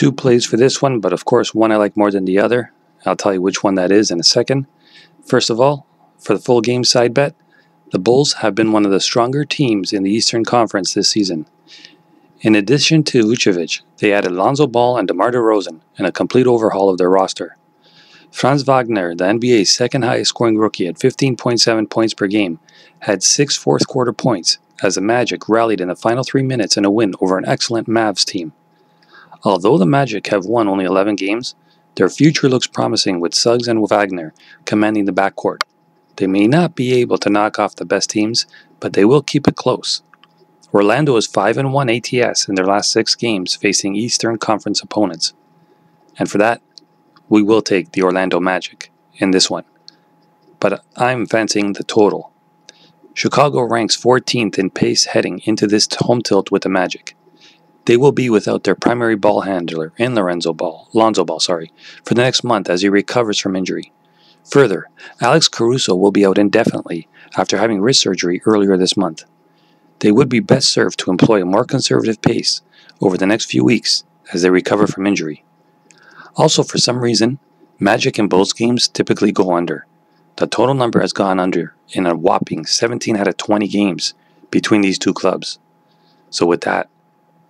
two plays for this one, but of course one I like more than the other. I'll tell you which one that is in a second. First of all, for the full game side bet, the Bulls have been one of the stronger teams in the Eastern Conference this season. In addition to Vucevic, they added Lonzo Ball and DeMar DeRozan in a complete overhaul of their roster. Franz Wagner, the NBA's second highest scoring rookie at 15.7 points per game, had 6 fourth-quarter points as the Magic rallied in the final 3 minutes in a win over an excellent Mavs team. Although the Magic have won only 11 games, their future looks promising with Suggs and Wagner commanding the backcourt. They may not be able to knock off the best teams, but they will keep it close. Orlando is 5-1 ATS in their last 6 games facing Eastern Conference opponents. And for that, we will take the Orlando Magic in this one. But I'm fancying the total. Chicago ranks 14th in pace heading into this home tilt with the Magic. They will be without their primary ball handler in Lonzo Ball, for the next month as he recovers from injury. Further, Alex Caruso will be out indefinitely after having wrist surgery earlier this month. They would be best served to employ a more conservative pace over the next few weeks as they recover from injury. Also, for some reason, Magic and Bulls games typically go under. The total number has gone under in a whopping 17 out of 20 games between these two clubs. So with that,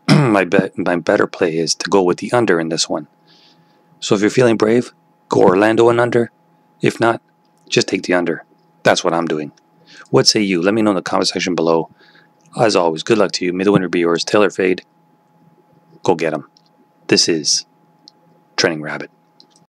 my better play is to go with the under in this one. So if you're feeling brave, go Orlando and under. If not, just take the under. That's what I'm doing. What say you? Let me know in the comment section below. As always, good luck to you. May the winner be yours. Taylor Fade. Go get him. This is Trending Rabbit.